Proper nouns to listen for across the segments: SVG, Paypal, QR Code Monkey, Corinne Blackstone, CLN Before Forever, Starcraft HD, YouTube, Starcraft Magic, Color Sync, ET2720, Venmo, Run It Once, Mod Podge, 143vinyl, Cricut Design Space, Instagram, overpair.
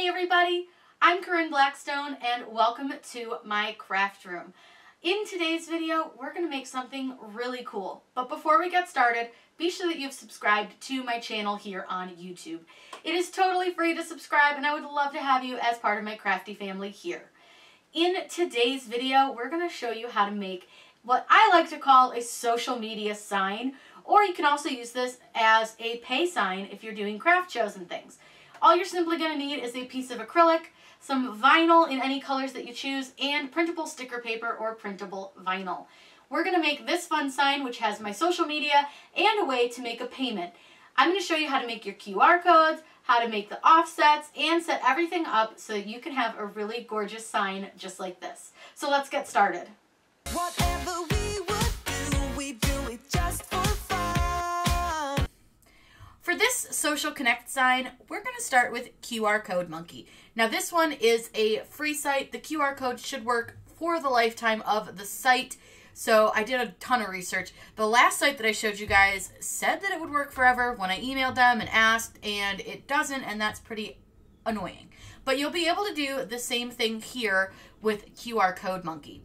Hey everybody, I'm Corinne Blackstone and welcome to my craft room. In today's video, we're going to make something really cool. But before we get started, be sure that you've subscribed to my channel here on YouTube. It is totally free to subscribe and I would love to have you as part of my crafty family here. In today's video, we're going to show you how to make what I like to call a social media sign, or you can also use this as a pay sign if you're doing craft shows and things. All you're simply going to need is a piece of acrylic, some vinyl in any colors that you choose, and printable sticker paper or printable vinyl. We're going to make this fun sign, which has my social media and a way to make a payment. I'm going to show you how to make your QR codes, how to make the offsets, and set everything up so that you can have a really gorgeous sign just like this. So let's get started. Whatever we would do, we do it just for fun. For this social connect sign, we're going to start with QR Code Monkey. Now this one is a free site. The QR code should work for the lifetime of the site. So I did a ton of research. The last site that I showed you guys said that it would work forever when I emailed them and asked, and it doesn't, and that's pretty annoying. But you'll be able to do the same thing here with QR Code Monkey.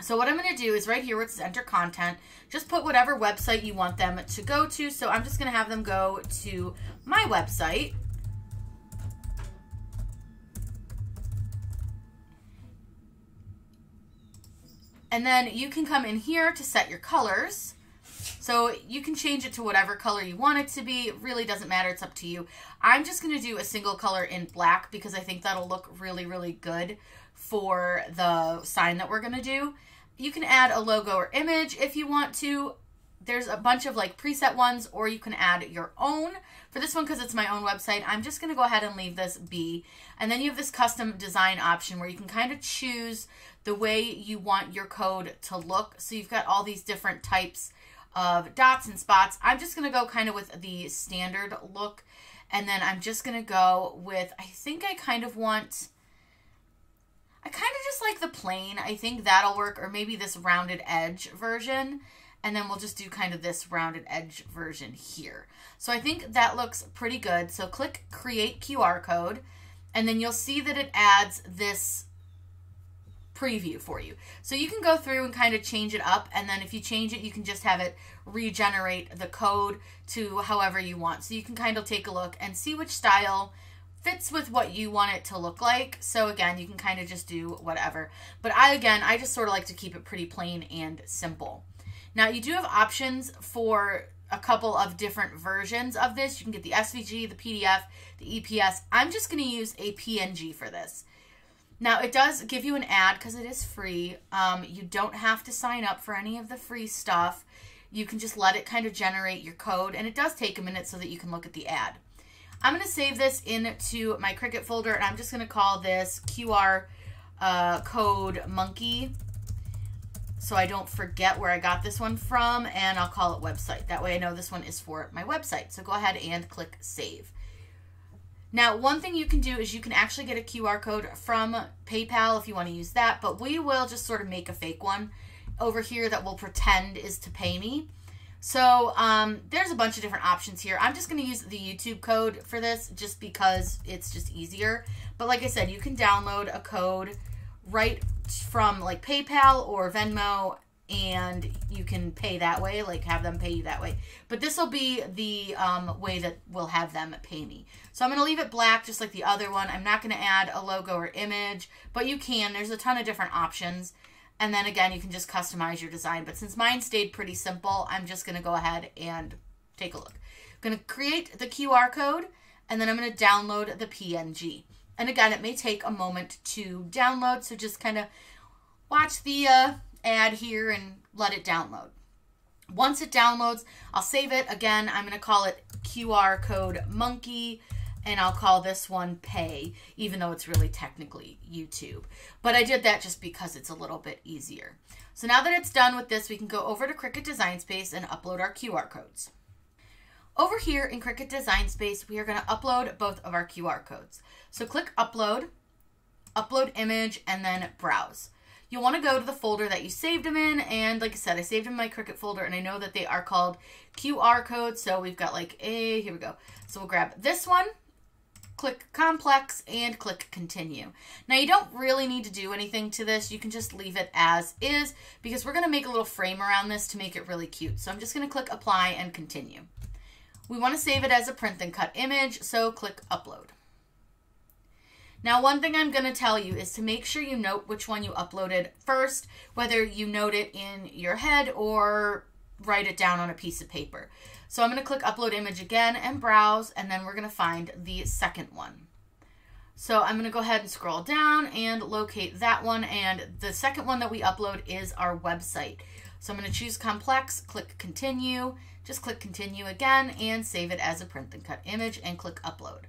So what I'm going to do is right here where it says enter content, just put whatever website you want them to go to. So I'm just going to have them go to my website. And then you can come in here to set your colors. So you can change it to whatever color you want it to be. It really doesn't matter. It's up to you. I'm just going to do a single color in black because I think that'll look really, really good for the sign that we're going to do. You can add a logo or image if you want to. There's a bunch of like preset ones, or you can add your own. For this one, because it's my own website, I'm just going to go ahead and leave this be. And then you have this custom design option where you can kind of choose the way you want your code to look. So you've got all these different types of dots and spots. I'm just going to go kind of with the standard look. And then I'm just going to go with, I think I kind of want, I kind of just like the plain. I think that'll work, or maybe this rounded edge version. And then we'll just do kind of this rounded edge version here. So I think that looks pretty good. So click create QR code, and then you'll see that it adds this preview for you. So you can go through and kind of change it up. And then if you change it, you can just have it regenerate the code to however you want. So you can kind of take a look and see which style fits with what you want it to look like. So again, you can kind of just do whatever. But I just sort of like to keep it pretty plain and simple. Now you do have options for a couple of different versions of this. You can get the SVG, the PDF, the EPS. I'm just going to use a PNG for this. Now it does give you an ad because it is free. You don't have to sign up for any of the free stuff. You can just let it kind of generate your code, and it does take a minute so that you can look at the ad. I'm going to save this into my Cricut folder, and I'm just going to call this QR Code Monkey, so I don't forget where I got this one from, and I'll call it website. That way I know this one is for my website. So go ahead and click save. Now, one thing you can do is you can actually get a QR code from PayPal if you want to use that, but we will just sort of make a fake one over here that will pretend is to pay me. So there's a bunch of different options here. I'm just going to use the YouTube code for this just because it's just easier. But like I said, you can download a code right from like PayPal or Venmo, and you can pay that way, like have them pay you that way. But this will be the way that we'll have them pay me. So I'm going to leave it black just like the other one. I'm not going to add a logo or image, but you can. There's a ton of different options. And then again, you can just customize your design. But since mine stayed pretty simple, I'm just going to go ahead and take a look. I'm going to create the QR code, and then I'm going to download the PNG. And again, it may take a moment to download, so just kind of watch the ad here and let it download. Once it downloads, I'll save it. Again, I'm going to call it QR Code Monkey, and I'll call this one Pay, even though it's really technically YouTube. But I did that just because it's a little bit easier. So now that it's done with this, we can go over to Cricut Design Space and upload our QR codes. Over here in Cricut Design Space, we are going to upload both of our QR codes. So click Upload, Upload Image, and then Browse. You'll want to go to the folder that you saved them in, and like I said, I saved them in my Cricut folder, and I know that they are called QR codes, so we've got like here we go. So we'll grab this one, click complex, and click continue. Now you don't really need to do anything to this. You can just leave it as is because we're going to make a little frame around this to make it really cute. So I'm just going to click apply and continue. We want to save it as a print and cut image, so click upload. Now, one thing I'm going to tell you is to make sure you note which one you uploaded first, whether you note it in your head or write it down on a piece of paper. So I'm going to click upload image again and browse, and then we're going to find the second one. So I'm going to go ahead and scroll down and locate that one. And the second one that we upload is our website. So I'm going to choose complex, click continue, just click continue again, and save it as a print and cut image and click upload.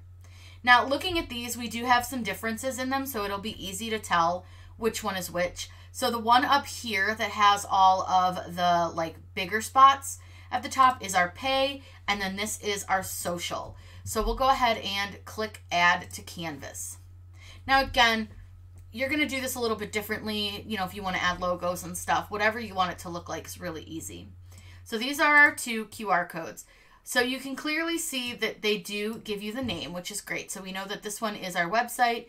Now, looking at these, we do have some differences in them, so it'll be easy to tell which one is which. So the one up here that has all of the like bigger spots at the top is our pay, and then this is our social. So we'll go ahead and click add to canvas. Now again, you're going to do this a little bit differently. You know, if you want to add logos and stuff, whatever you want it to look like is really easy. So these are our two QR codes. So you can clearly see that they do give you the name, which is great. So we know that this one is our website,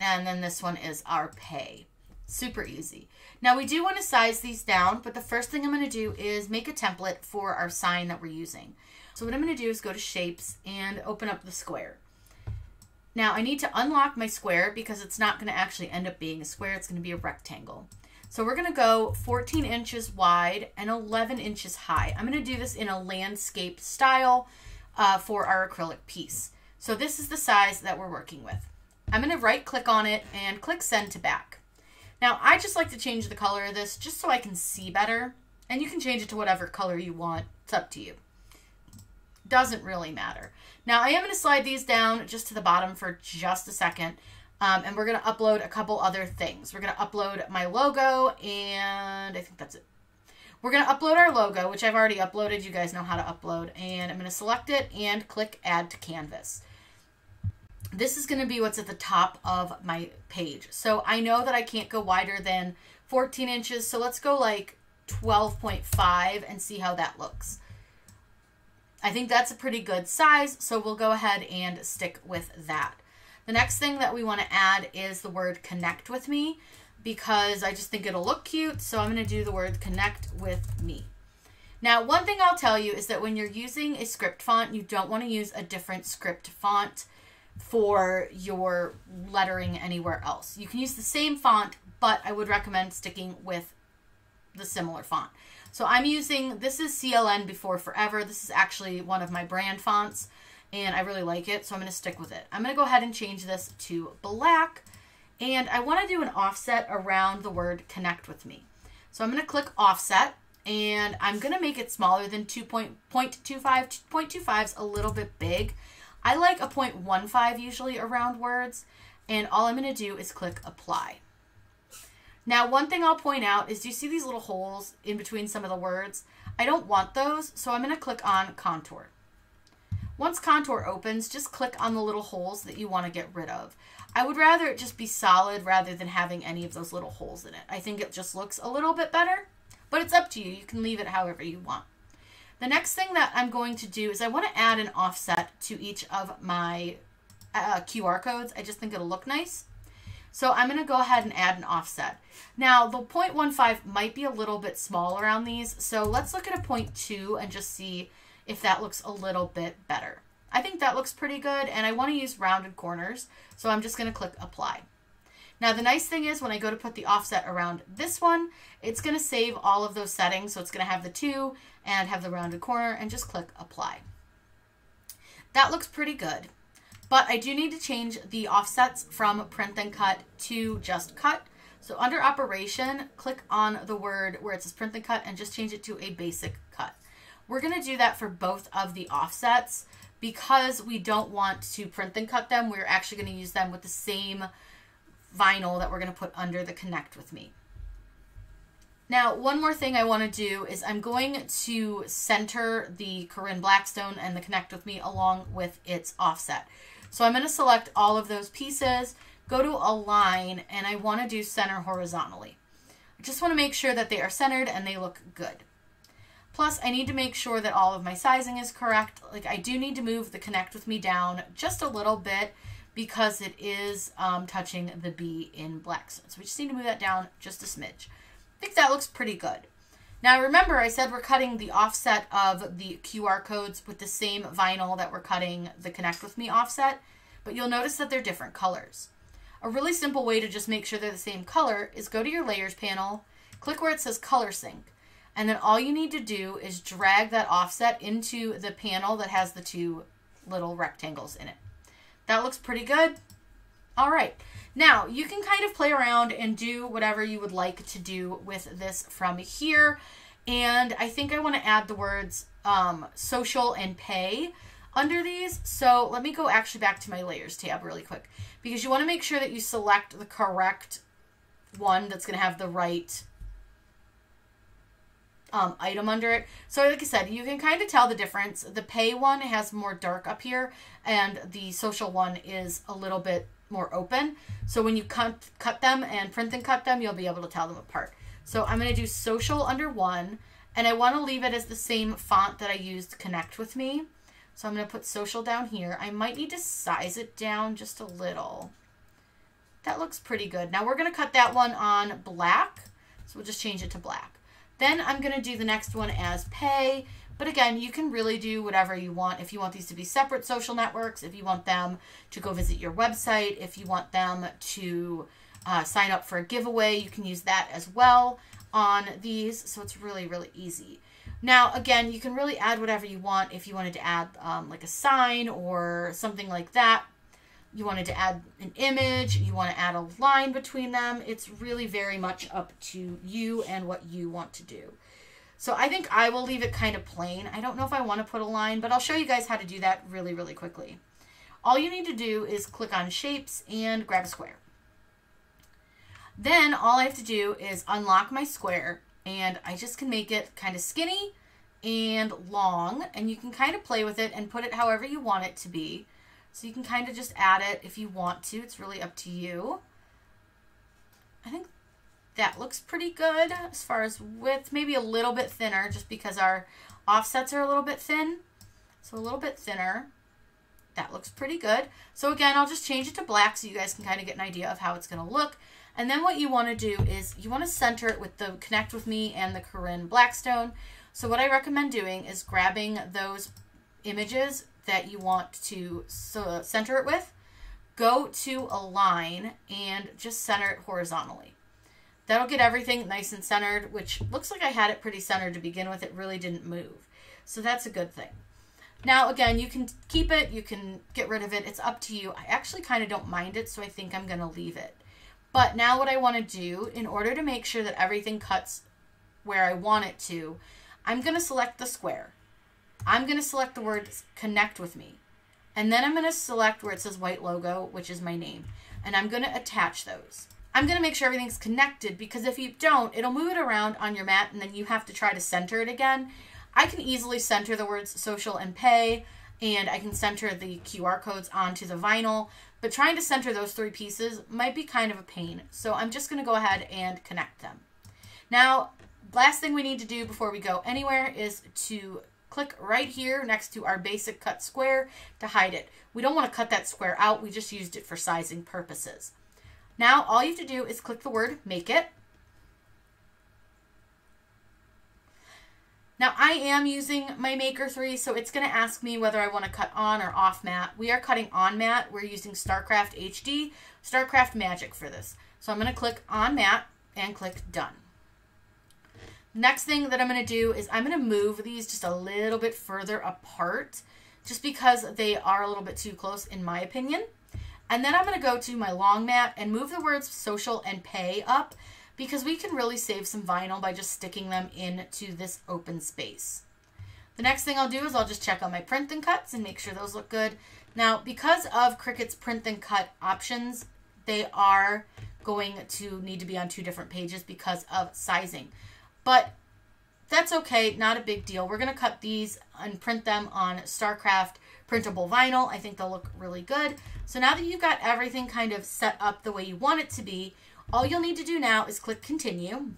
and then this one is our pay. Super easy. Now we do want to size these down, but the first thing I'm going to do is make a template for our sign that we're using. So what I'm going to do is go to shapes and open up the square. Now I need to unlock my square because it's not going to actually end up being a square. It's going to be a rectangle. So we're going to go 14 inches wide and 11 inches high. I'm going to do this in a landscape style for our acrylic piece. So this is the size that we're working with. I'm going to right click on it and click send to back. Now, I just like to change the color of this just so I can see better, and you can change it to whatever color you want. It's up to you. Doesn't really matter. Now, I am going to slide these down just to the bottom for just a second, and we're going to upload a couple other things. We're going to upload my logo, and I think that's it. We're going to upload our logo, which I've already uploaded. You guys know how to upload, and I'm going to select it and click Add to Canvas. This is going to be what's at the top of my page. So I know that I can't go wider than 14 inches. So let's go like 12.5 and see how that looks. I think that's a pretty good size. So we'll go ahead and stick with that. The next thing that we want to add is the word connect with me, because I just think it'll look cute. So I'm going to do the word connect with me. Now, one thing I'll tell you is that when you're using a script font, you don't want to use a different script font for your lettering anywhere else. You can use the same font, but I would recommend sticking with the similar font. So I'm using, this is CLN Before Forever. This is actually one of my brand fonts, and I really like it, so I'm going to stick with it. I'm going to go ahead and change this to black, and I want to do an offset around the word connect with me. So I'm going to click offset, and I'm going to make it smaller than 2.25. 2.25 is a little bit big. I like a 0.15 usually around words, and all I'm going to do is click apply. Now, one thing I'll point out is, do you see these little holes in between some of the words? I don't want those, so I'm going to click on contour. Once contour opens, just click on the little holes that you want to get rid of. I would rather it just be solid rather than having any of those little holes in it. I think it just looks a little bit better, but it's up to you. You can leave it however you want. The next thing that I'm going to do is I want to add an offset to each of my QR codes. I just think it'll look nice. So I'm going to go ahead and add an offset. Now, the 0.15 might be a little bit small around these. So let's look at a 0.2 and just see if that looks a little bit better. I think that looks pretty good, and I want to use rounded corners. So I'm just going to click apply. Now, the nice thing is when I go to put the offset around this one, it's going to save all of those settings. So it's going to have the two and have the rounded corner, and just click apply. That looks pretty good, but I do need to change the offsets from print and cut to just cut. So under operation, click on the word where it says print and cut and just change it to a basic cut. We're going to do that for both of the offsets because we don't want to print and cut them. We're actually going to use them with the same vinyl that we're going to put under the connect with me. Now, one more thing I want to do is I'm going to center the Corinne Blackstone and the connect with me along with its offset. So I'm going to select all of those pieces, go to align, and I want to do center horizontally. I just want to make sure that they are centered and they look good. Plus, I need to make sure that all of my sizing is correct. Like, I do need to move the connect with me down just a little bit, because it is touching the B in Blackstone. So we just need to move that down just a smidge. I think that looks pretty good. Now remember, I said we're cutting the offset of the QR codes with the same vinyl that we're cutting the Connect With Me offset, but you'll notice that they're different colors. A really simple way to just make sure they're the same color is go to your Layers panel, click where it says Color Sync, and then all you need to do is drag that offset into the panel that has the two little rectangles in it. That looks pretty good. All right. Now you can kind of play around and do whatever you would like to do with this from here. And I think I want to add the words social and pay under these. So let me go actually back to my Layers tab really quick, because you want to make sure that you select the correct one that's going to have the right item under it. So like I said, you can kind of tell the difference. The pay one has more dark up here and the social one is a little bit more open. So when you cut them and print and cut them, you'll be able to tell them apart. So I'm going to do social under one, and I want to leave it as the same font that I used Connect With Me. So I'm going to put social down here. I might need to size it down just a little. That looks pretty good. Now we're going to cut that one on black. So we'll just change it to black. Then I'm going to do the next one as pay. But again, you can really do whatever you want. If you want these to be separate social networks, if you want them to go visit your website, if you want them to sign up for a giveaway, you can use that as well on these. So it's really, really easy. Now, again, you can really add whatever you want. If you wanted to add like a sign or something like that, you wanted to add an image, you want to add a line between them. It's really very much up to you and what you want to do. So I think I will leave it kind of plain. I don't know if I want to put a line, but I'll show you guys how to do that really, really quickly. All you need to do is click on Shapes and grab a square. Then all I have to do is unlock my square, and I just can make it kind of skinny and long, and you can kind of play with it and put it however you want it to be. So you can kind of just add it if you want to. It's really up to you. I think that looks pretty good as far as width. Maybe a little bit thinner just because our offsets are a little bit thin. So a little bit thinner. That looks pretty good. So again, I'll just change it to black so you guys can kind of get an idea of how it's going to look. And then what you want to do is you want to center it with the Connect With Me and the Corinne Blackstone. So what I recommend doing is grabbing those images that you want to center it with, go to align and just center it horizontally. That'll get everything nice and centered, which looks like I had it pretty centered to begin with. It really didn't move. So that's a good thing. Now, again, you can keep it, you can get rid of it. It's up to you. I actually kind of don't mind it, so I think I'm going to leave it. But now what I want to do in order to make sure that everything cuts where I want it to, I'm going to select the square. I'm going to select the word Connect With Me, and then I'm going to select where it says white logo, which is my name, and I'm going to attach those. I'm going to make sure everything's connected, because if you don't, it'll move it around on your mat and then you have to try to center it again. I can easily center the words social and pay, and I can center the QR codes onto the vinyl, but trying to center those three pieces might be kind of a pain. So I'm just going to go ahead and connect them. Now, last thing we need to do before we go anywhere is to click right here next to our basic cut square to hide it. We don't want to cut that square out. We just used it for sizing purposes. Now all you have to do is click the word Make It. Now I am using my Maker 3, so it's going to ask me whether I want to cut on or off mat. We are cutting on mat. We're using Starcraft HD, Starcraft Magic for this. So I'm going to click on mat and click Done. Next thing that I'm going to do is I'm going to move these just a little bit further apart just because they are a little bit too close in my opinion. And then I'm going to go to my long mat and move the words social and pay up because we can really save some vinyl by just sticking them into this open space. The next thing I'll do is I'll just check on my print and cuts and make sure those look good. Now, because of Cricut's print and cut options, they are going to need to be on two different pages because of sizing. But that's okay, not a big deal. We're going to cut these and print them on Starcraft printable vinyl. I think they'll look really good. So now that you've got everything kind of set up the way you want it to be, all you'll need to do now is click Continue.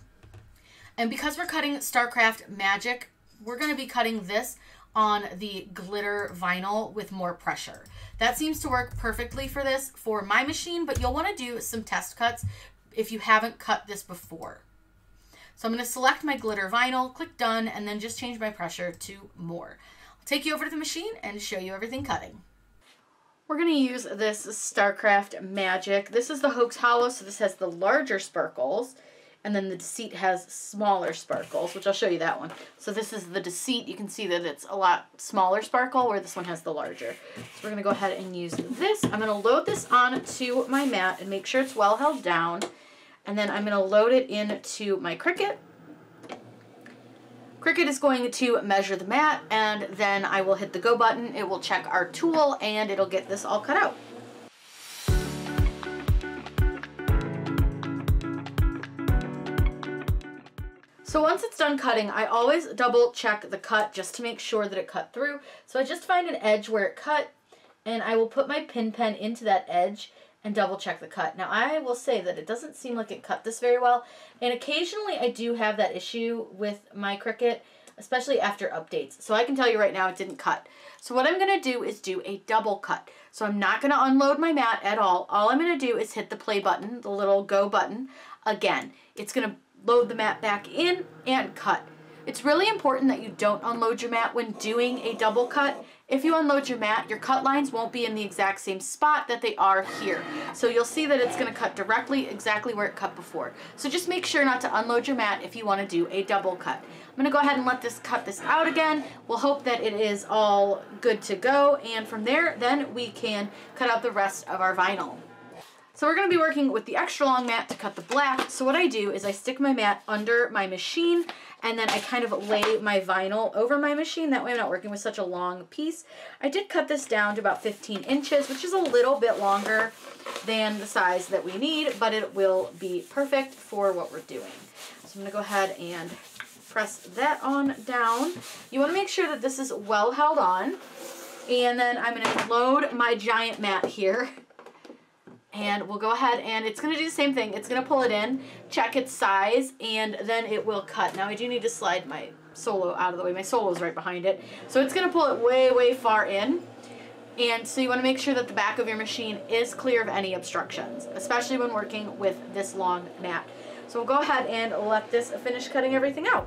And because we're cutting Starcraft Magic, we're going to be cutting this on the glitter vinyl with more pressure. That seems to work perfectly for this for my machine, but you'll want to do some test cuts if you haven't cut this before. So I'm going to select my glitter vinyl, click done, and then just change my pressure to more. I'll take you over to the machine and show you everything cutting. We're going to use this Starcraft Magic. This is the Hoax Hollow, so this has the larger sparkles, and then the Deceit has smaller sparkles, which I'll show you that one. So this is the Deceit. You can see that it's a lot smaller sparkle, where this one has the larger. So we're going to go ahead and use this. I'm going to load this onto my mat and make sure it's well held down, and then I'm going to load it into my Cricut. Cricut is going to measure the mat, and then I will hit the go button. It will check our tool, and it'll get this all cut out. So once it's done cutting, I always double check the cut just to make sure that it cut through. So I just find an edge where it cut, and I will put my pin pen into that edge and double check the cut. Now I will say that it doesn't seem like it cut this very well, and occasionally I do have that issue with my Cricut, especially after updates. So I can tell you right now it didn't cut. So what I'm going to do is do a double cut. So I'm not going to unload my mat at all. All I'm going to do is hit the play button, the little go button, again. It's going to load the mat back in and cut. It's really important that you don't unload your mat when doing a double cut. If you unload your mat, your cut lines won't be in the exact same spot that they are here. So you'll see that it's going to cut directly exactly where it cut before. So just make sure not to unload your mat if you want to do a double cut. I'm going to go ahead and let this cut this out again. We'll hope that it is all good to go, and from there then we can cut out the rest of our vinyl. So we're going to be working with the extra long mat to cut the black. So what I do is I stick my mat under my machine, and then I kind of lay my vinyl over my machine. That way I'm not working with such a long piece. I did cut this down to about 15 inches, which is a little bit longer than the size that we need, but it will be perfect for what we're doing. So I'm going to go ahead and press that on down. You want to make sure that this is well held on. And then I'm going to load my giant mat here. And we'll go ahead and it's going to do the same thing. It's going to pull it in, check its size, and then it will cut. Now I do need to slide my Solo out of the way. My Solo is right behind it. So it's going to pull it way, way far in. And so you want to make sure that the back of your machine is clear of any obstructions, especially when working with this long mat. So we'll go ahead and let this finish cutting everything out.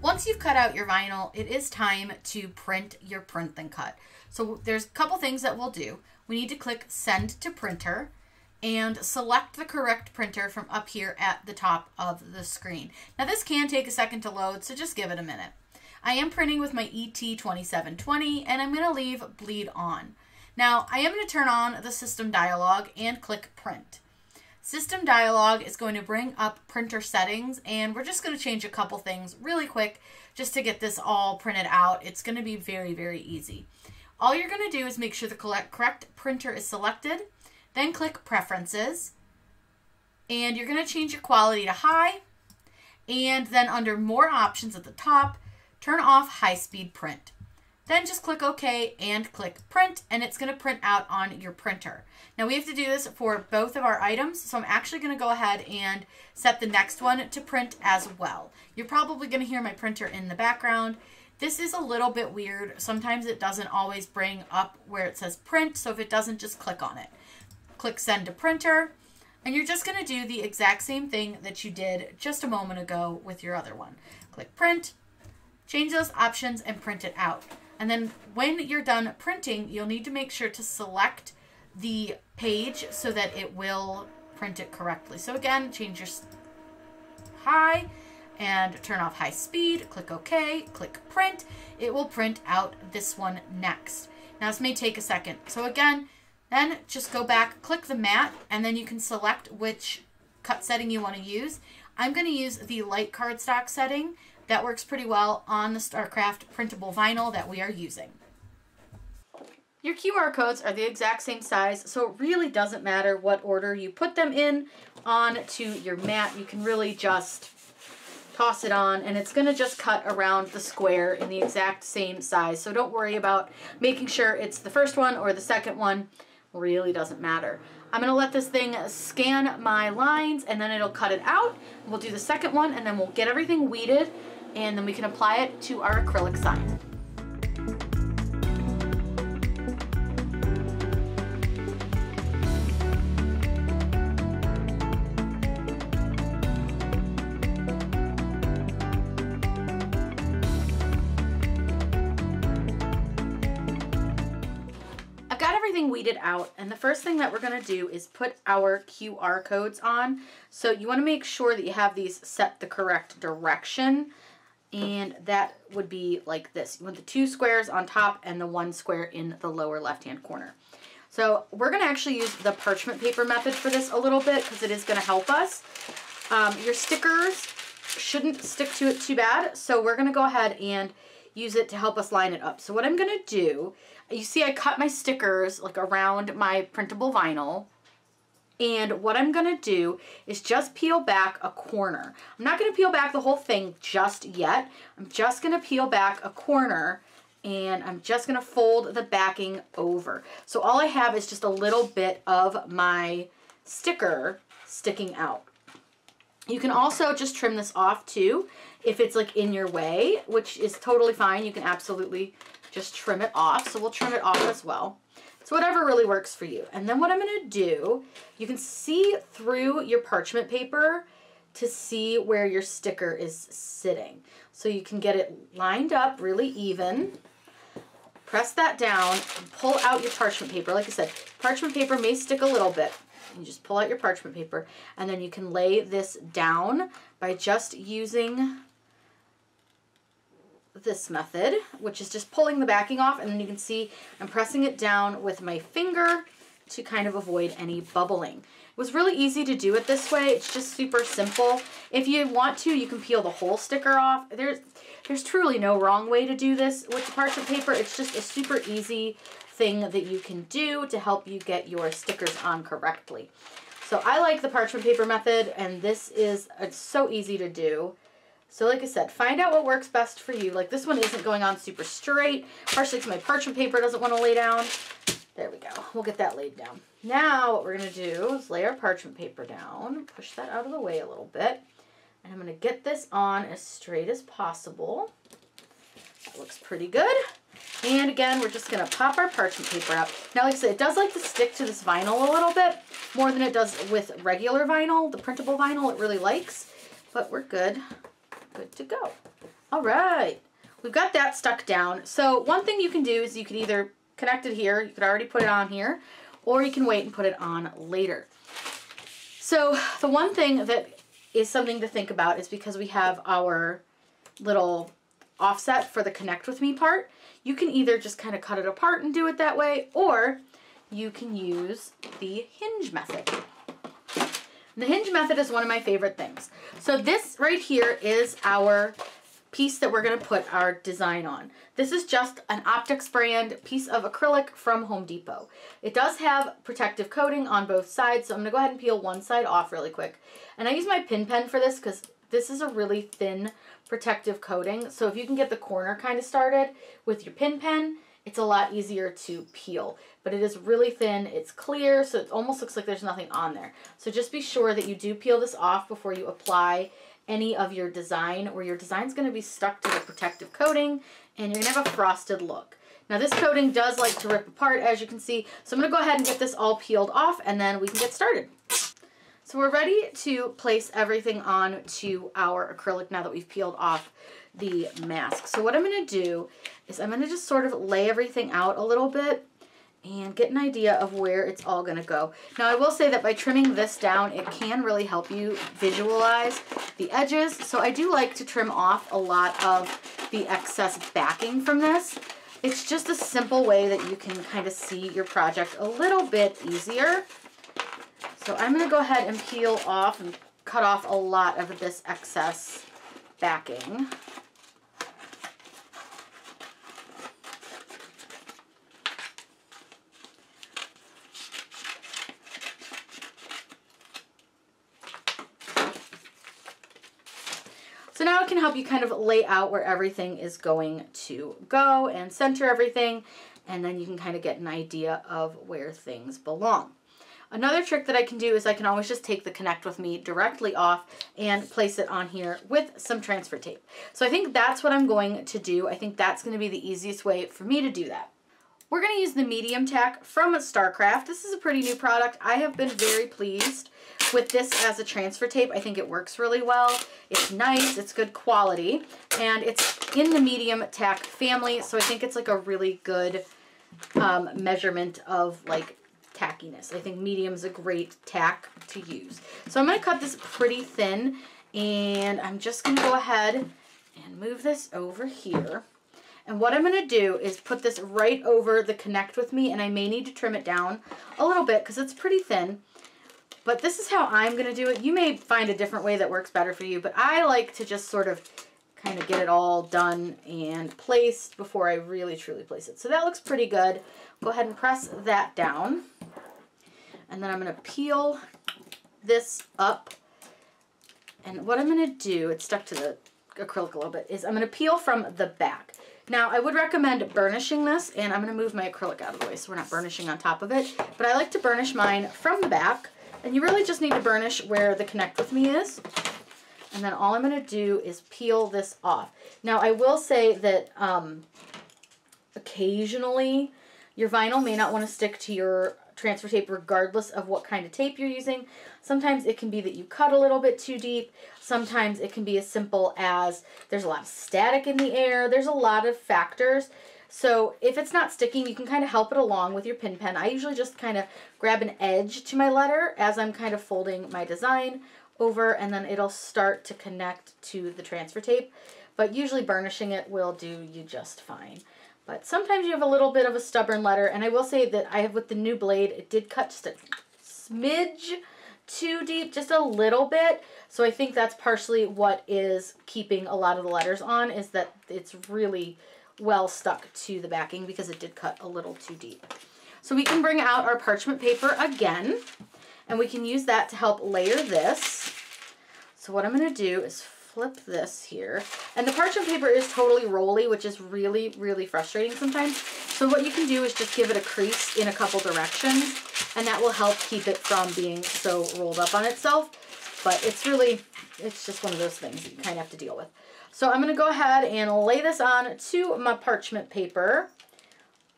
Once you've cut out your vinyl, it is time to print your print then cut. So there's a couple things that we'll do. We need to click send to printer and select the correct printer from up here at the top of the screen. Now this can take a second to load, so just give it a minute. I am printing with my ET2720 and I'm going to leave bleed on. Now I am going to turn on the system dialog and click print. System dialog is going to bring up printer settings, and we're just going to change a couple things really quick just to get this all printed out. It's going to be very, very easy. All you're going to do is make sure the correct printer is selected, then click preferences, and you're going to change your quality to high, and then under more options at the top, turn off high speed print. Then just click OK and click print, and it's going to print out on your printer. Now we have to do this for both of our items, so I'm actually going to go ahead and set the next one to print as well. You're probably going to hear my printer in the background. This is a little bit weird. Sometimes it doesn't always bring up where it says print, so if it doesn't, just click on it. Click send to printer, and you're just going to do the exact same thing that you did just a moment ago with your other one. Click print, change those options, and print it out. And then when you're done printing, you'll need to make sure to select the page so that it will print it correctly. So again, change your high and turn off high speed, click OK, click print. It will print out this one next. Now this may take a second. So again, then just go back, click the mat, and then you can select which cut setting you want to use. I'm going to use the light cardstock setting. That works pretty well on the Starcraft printable vinyl that we are using. Your QR codes are the exact same size, so it really doesn't matter what order you put them in onto your mat. You can really just toss it on, and it's going to just cut around the square in the exact same size. So don't worry about making sure it's the first one or the second one. Really doesn't matter. I'm going to let this thing scan my lines, and then it'll cut it out. We'll do the second one, and then we'll get everything weeded, and then we can apply it to our acrylic sign. Weeded out, and the first thing that we're going to do is put our QR codes on. So you want to make sure that you have these set the correct direction, and that would be like this. You want the two squares on top and the one square in the lower left hand corner. So we're going to actually use the parchment paper method for this a little bit, because it is going to help us. Your stickers shouldn't stick to it too bad, so we're going to go ahead and use it to help us line it up. So what I'm going to do, you see I cut my stickers like around my printable vinyl, and what I'm going to do is just peel back a corner. I'm not going to peel back the whole thing just yet. I'm just going to peel back a corner, and I'm just going to fold the backing over. So all I have is just a little bit of my sticker sticking out. You can also just trim this off too, if it's like in your way, which is totally fine. You can absolutely just trim it off. So we'll trim it off as well. So whatever really works for you. And then what I'm going to do, you can see through your parchment paper to see where your sticker is sitting. So you can get it lined up really even. Press that down and pull out your parchment paper. Like I said, parchment paper may stick a little bit. You just pull out your parchment paper, and then you can lay this down by just using this method, which is just pulling the backing off, and then you can see I'm pressing it down with my finger to kind of avoid any bubbling. It was really easy to do it this way. It's just super simple. If you want to, you can peel the whole sticker off. There's truly no wrong way to do this with the parchment paper. It's just a super easy thing that you can do to help you get your stickers on correctly. So I like the parchment paper method, and this is, it's so easy to do. So like I said, find out what works best for you. Like this one isn't going on super straight, partially because my parchment paper doesn't want to lay down. There we go. We'll get that laid down. Now what we're going to do is lay our parchment paper down, push that out of the way a little bit, and I'm going to get this on as straight as possible. That looks pretty good. And again, we're just going to pop our parchment paper up. Now, like I said, it does like to stick to this vinyl a little bit, more than it does with regular vinyl. The printable vinyl it really likes, but we're good. Good to go. All right. We've got that stuck down. So one thing you can do is you could either connect it here, you could already put it on here, or you can wait and put it on later. So the one thing that is something to think about is because we have our little offset for the connect with me part, you can either just kind of cut it apart and do it that way, or you can use the hinge method. And the hinge method is one of my favorite things. So this right here is our piece that we're going to put our design on. This is just an Optics brand piece of acrylic from Home Depot. It does have protective coating on both sides, so I'm going to go ahead and peel one side off really quick. And I use my pin pen for this because this is a really thin protective coating, so if you can get the corner kind of started with your pin pen, it's a lot easier to peel. But it is really thin, it's clear, so it almost looks like there's nothing on there. So just be sure that you do peel this off before you apply any of your design, or your design's going to be stuck to the protective coating, and you're going to have a frosted look. Now this coating does like to rip apart, as you can see, so I'm going to go ahead and get this all peeled off, and then we can get started. So we're ready to place everything on to our acrylic now that we've peeled off the mask. So what I'm going to do is I'm going to just sort of lay everything out a little bit and get an idea of where it's all going to go. Now I will say that by trimming this down, it can really help you visualize the edges. So I do like to trim off a lot of the excess backing from this. It's just a simple way that you can kind of see your project a little bit easier. So I'm going to go ahead and peel off and cut off a lot of this excess backing. So now it can help you kind of lay out where everything is going to go and center everything, and then you can kind of get an idea of where things belong. Another trick that I can do is I can always just take the Connect With Me directly off and place it on here with some transfer tape. So I think that's what I'm going to do. I think that's going to be the easiest way for me to do that. We're going to use the medium tack from Starcraft. This is a pretty new product. I have been very pleased with this as a transfer tape. I think it works really well. It's nice, it's good quality, and it's in the medium tack family, so I think it's like a really good measurement of like tackiness. I think medium is a great tack to use. So I'm going to cut this pretty thin, and I'm just going to go ahead and move this over here. And what I'm going to do is put this right over the Connect With Me, and I may need to trim it down a little bit because it's pretty thin. But this is how I'm going to do it. You may find a different way that works better for you, but I like to just sort of kind of get it all done and placed before I really truly place it. So that looks pretty good. Go ahead and press that down. And then I'm going to peel this up. And what I'm going to do, it's stuck to the acrylic a little bit, is I'm going to peel from the back. Now, I would recommend burnishing this, and I'm going to move my acrylic out of the way so we're not burnishing on top of it, but I like to burnish mine from the back, and you really just need to burnish where the Connect With Me is, and then all I'm going to do is peel this off. Now, I will say that occasionally your vinyl may not want to stick to your transfer tape regardless of what kind of tape you're using. Sometimes it can be that you cut a little bit too deep. Sometimes it can be as simple as there's a lot of static in the air. There's a lot of factors. So if it's not sticking, you can kind of help it along with your pin pen. I usually just kind of grab an edge to my letter as I'm kind of folding my design over, and then it'll start to connect to the transfer tape. But usually burnishing it will do you just fine. But sometimes you have a little bit of a stubborn letter, and I will say that I have, with the new blade, it did cut just a smidge too deep, just a little bit. So I think that's partially what is keeping a lot of the letters on, is that it's really well stuck to the backing because it did cut a little too deep. So we can bring out our parchment paper again, and we can use that to help layer this. So what I'm going to do is flip this here, and the parchment paper is totally rolly, which is really, really frustrating sometimes. So what you can do is just give it a crease in a couple directions, and that will help keep it from being so rolled up on itself. But it's just one of those things that you kind of have to deal with. So I'm going to go ahead and lay this on to my parchment paper,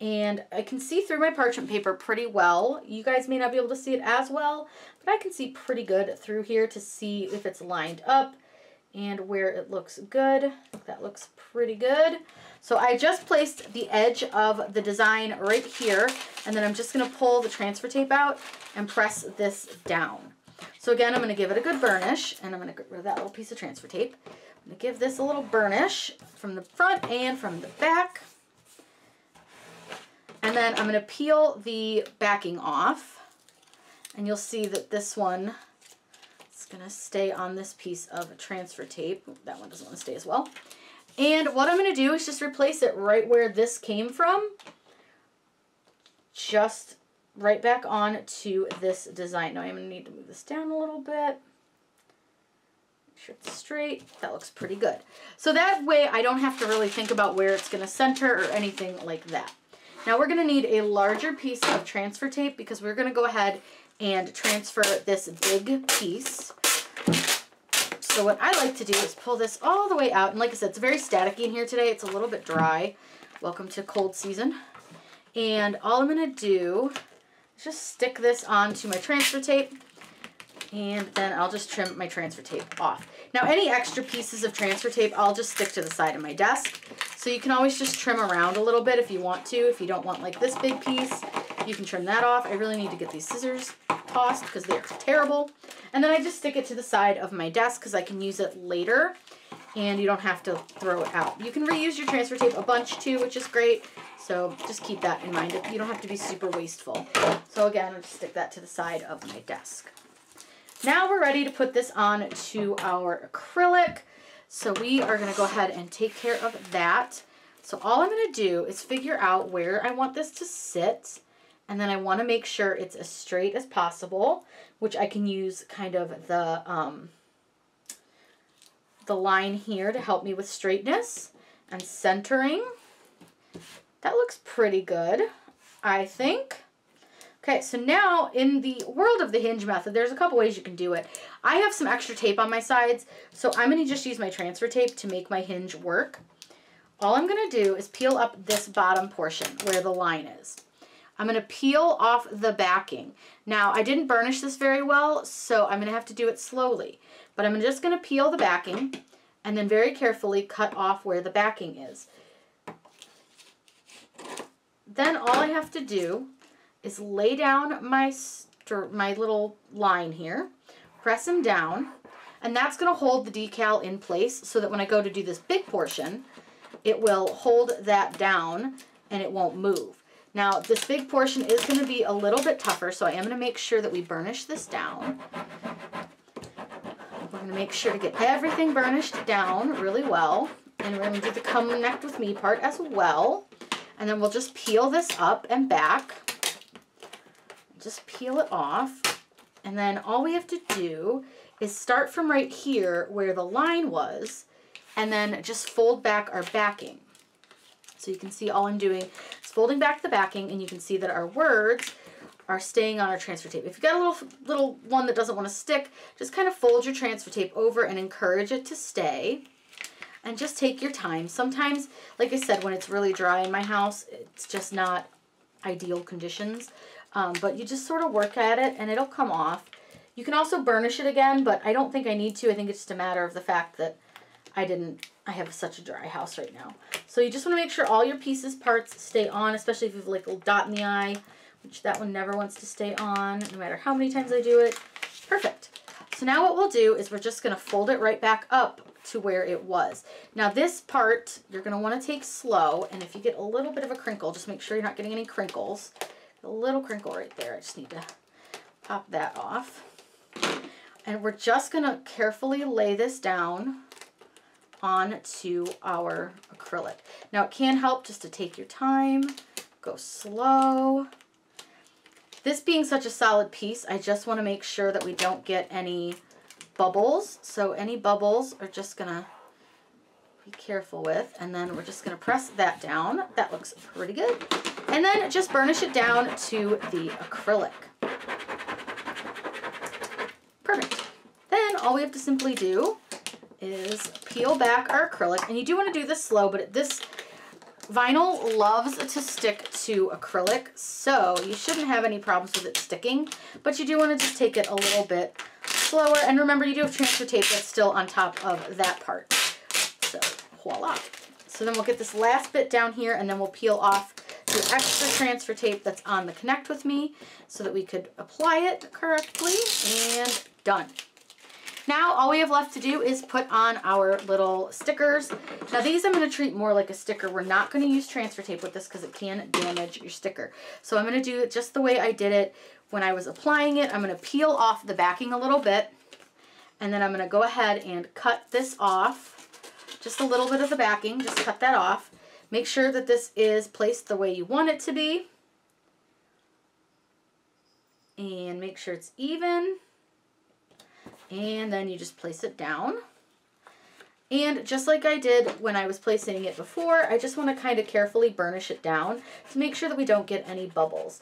and I can see through my parchment paper pretty well. You guys may not be able to see it as well, but I can see pretty good through here to see if it's lined up and where it looks good. That looks pretty good. So I just placed the edge of the design right here, and then I'm just going to pull the transfer tape out and press this down. So again, I'm going to give it a good burnish, and I'm going to get rid of that little piece of transfer tape. I'm going to give this a little burnish from the front and from the back. And then I'm going to peel the backing off, and you'll see that this one, it's going to stay on this piece of transfer tape. That one doesn't want to stay as well. And what I'm going to do is just replace it right where this came from, just right back on to this design. Now I'm going to need to move this down a little bit. Make sure it's straight. That looks pretty good. So that way I don't have to really think about where it's going to center or anything like that. Now we're going to need a larger piece of transfer tape because we're going to go ahead and transfer this big piece. So what I like to do is pull this all the way out. And like I said, it's very staticky in here today. It's a little bit dry. Welcome to cold season. And all I'm going to do is just stick this onto my transfer tape. And then I'll just trim my transfer tape off. Now any extra pieces of transfer tape, I'll just stick to the side of my desk. So you can always just trim around a little bit if you want to. If you don't want like this big piece, you can trim that off. I really need to get these scissors tossed because they're terrible. And then I just stick it to the side of my desk because I can use it later and you don't have to throw it out. You can reuse your transfer tape a bunch too, which is great. So just keep that in mind. You don't have to be super wasteful. So again, I'll just stick that to the side of my desk. Now we're ready to put this on to our acrylic. So we are going to go ahead and take care of that. So all I'm going to do is figure out where I want this to sit. And then I want to make sure it's as straight as possible, which I can use kind of the line here to help me with straightness and centering. That looks pretty good, I think. Okay, so now in the world of the hinge method, there's a couple ways you can do it. I have some extra tape on my sides, so I'm gonna just use my transfer tape to make my hinge work. All I'm gonna do is peel up this bottom portion where the line is. I'm gonna peel off the backing. Now, I didn't burnish this very well, so I'm gonna have to do it slowly, but I'm just gonna peel the backing and then very carefully cut off where the backing is. Then all I have to do is lay down my little line here, press them down, and that's gonna hold the decal in place so that when I go to do this big portion, it will hold that down and it won't move. Now, this big portion is gonna be a little bit tougher, so I am gonna make sure that we burnish this down. We're gonna make sure to get everything burnished down really well, and we're gonna do the connect with me part as well, and then we'll just peel this up and back. Just peel it off, and then all we have to do is start from right here where the line was and then just fold back our backing. So you can see all I'm doing is folding back the backing, and you can see that our words are staying on our transfer tape. If you've got a little one that doesn't want to stick, just kind of fold your transfer tape over and encourage it to stay, and just take your time. Sometimes, like I said, when it's really dry in my house, it's just not ideal conditions. But you just sort of work at it and it'll come off. You can also burnish it again, but I don't think I need to. I think it's just a matter of the fact that I have such a dry house right now. So you just want to make sure all your parts stay on, especially if you have like a little dot in the eye, which that one never wants to stay on, no matter how many times I do it. Perfect. So now what we'll do is we're just going to fold it right back up to where it was. Now this part, you're going to want to take slow, and if you get a little bit of a crinkle, just make sure you're not getting any crinkles. A little crinkle right there. I just need to pop that off. And we're just going to carefully lay this down onto our acrylic. Now it can help just to take your time, go slow. This being such a solid piece, I just want to make sure that we don't get any bubbles. So any bubbles are just going to be careful with, and then we're just going to press that down. That looks pretty good. And then just burnish it down to the acrylic. Perfect. Then all we have to simply do is peel back our acrylic. And you do want to do this slow, but this vinyl loves to stick to acrylic, so you shouldn't have any problems with it sticking. But you do want to just take it a little bit slower. And remember, you do have transfer tape that's still on top of that part. So voila. So then we'll get this last bit down here, and then we'll peel off the extra transfer tape that's on the connect with me so that we could apply it correctly, and done. Now all we have left to do is put on our little stickers. Now these I'm going to treat more like a sticker. We're not going to use transfer tape with this because it can damage your sticker. So I'm going to do it just the way I did it when I was applying it. I'm going to peel off the backing a little bit, and then I'm going to go ahead and cut this off. Just a little bit of the backing, just cut that off. Make sure that this is placed the way you want it to be. And make sure it's even. And then you just place it down. And just like I did when I was placing it before, I just want to kind of carefully burnish it down to make sure that we don't get any bubbles.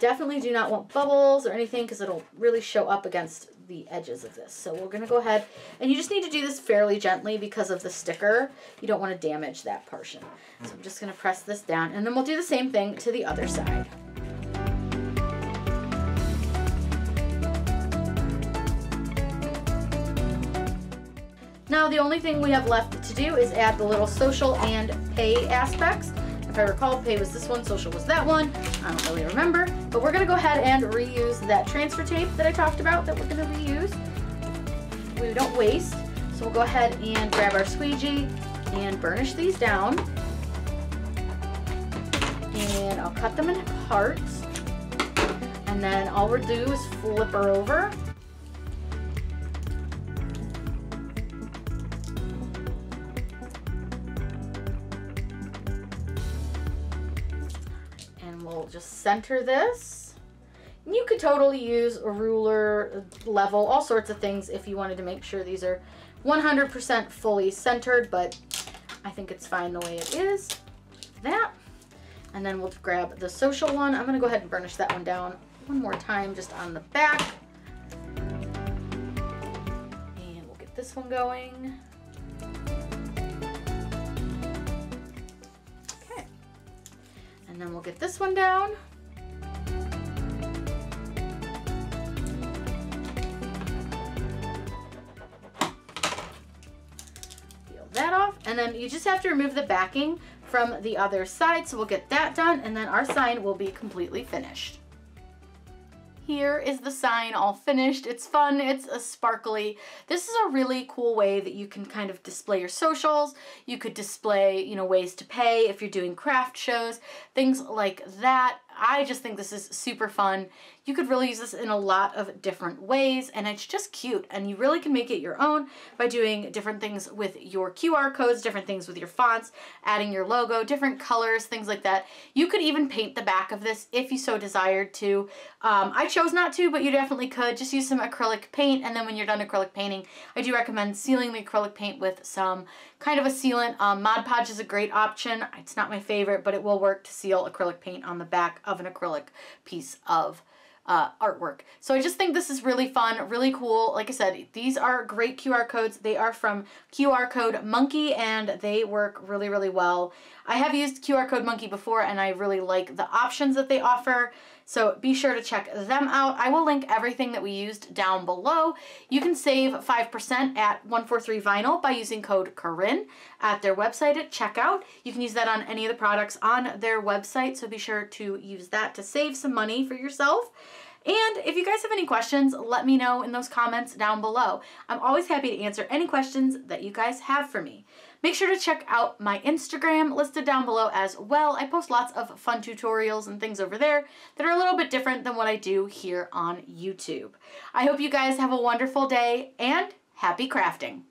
Definitely do not want bubbles or anything because it'll really show up against the edges of this. So we're going to go ahead, and you just need to do this fairly gently because of the sticker. You don't want to damage that portion. So I'm just going to press this down, and then we'll do the same thing to the other side. Now the only thing we have left to do is add the little social and pay aspects. If I recall, pay was this one, social was that one. I don't really remember, but we're gonna go ahead and reuse that transfer tape that I talked about that we're gonna reuse. We don't waste, so we'll go ahead and grab our squeegee and burnish these down. And I'll cut them in parts. And then all we'll do is flip her over. Just center this. And you could totally use a ruler, level, all sorts of things if you wanted to make sure these are 100% fully centered, but I think it's fine the way it is. That, and then we'll grab the social one. I'm gonna go ahead and burnish that one down one more time, just on the back. And we'll get this one going. Okay, and then we'll get this one down. Peel that off, and then you just have to remove the backing from the other side, so we'll get that done, and then our sign will be completely finished. Here is the sign all finished. It's fun, it's a sparkly. This is a really cool way that you can kind of display your socials. You could display, you know, ways to pay if you're doing craft shows, things like that. I just think this is super fun. You could really use this in a lot of different ways, and it's just cute, and you really can make it your own by doing different things with your QR codes, different things with your fonts, adding your logo, different colors, things like that. You could even paint the back of this if you so desired to. I chose not to, but you definitely could. Just use some acrylic paint, and then when you're done acrylic painting, I do recommend sealing the acrylic paint with some kind of a sealant. Mod Podge is a great option. It's not my favorite, but it will work to seal acrylic paint on the back of an acrylic piece of artwork. So I just think this is really fun, really cool. Like I said, these are great QR codes. They are from QR Code Monkey, and they work really, really well. I have used QR Code Monkey before, and I really like the options that they offer. So be sure to check them out. I will link everything that we used down below. You can save 5% at 143vinyl by using code Corinne at their website at checkout. You can use that on any of the products on their website, so be sure to use that to save some money for yourself. And if you guys have any questions, let me know in those comments down below. I'm always happy to answer any questions that you guys have for me. Make sure to check out my Instagram listed down below as well. I post lots of fun tutorials and things over there that are a little bit different than what I do here on YouTube. I hope you guys have a wonderful day, and happy crafting.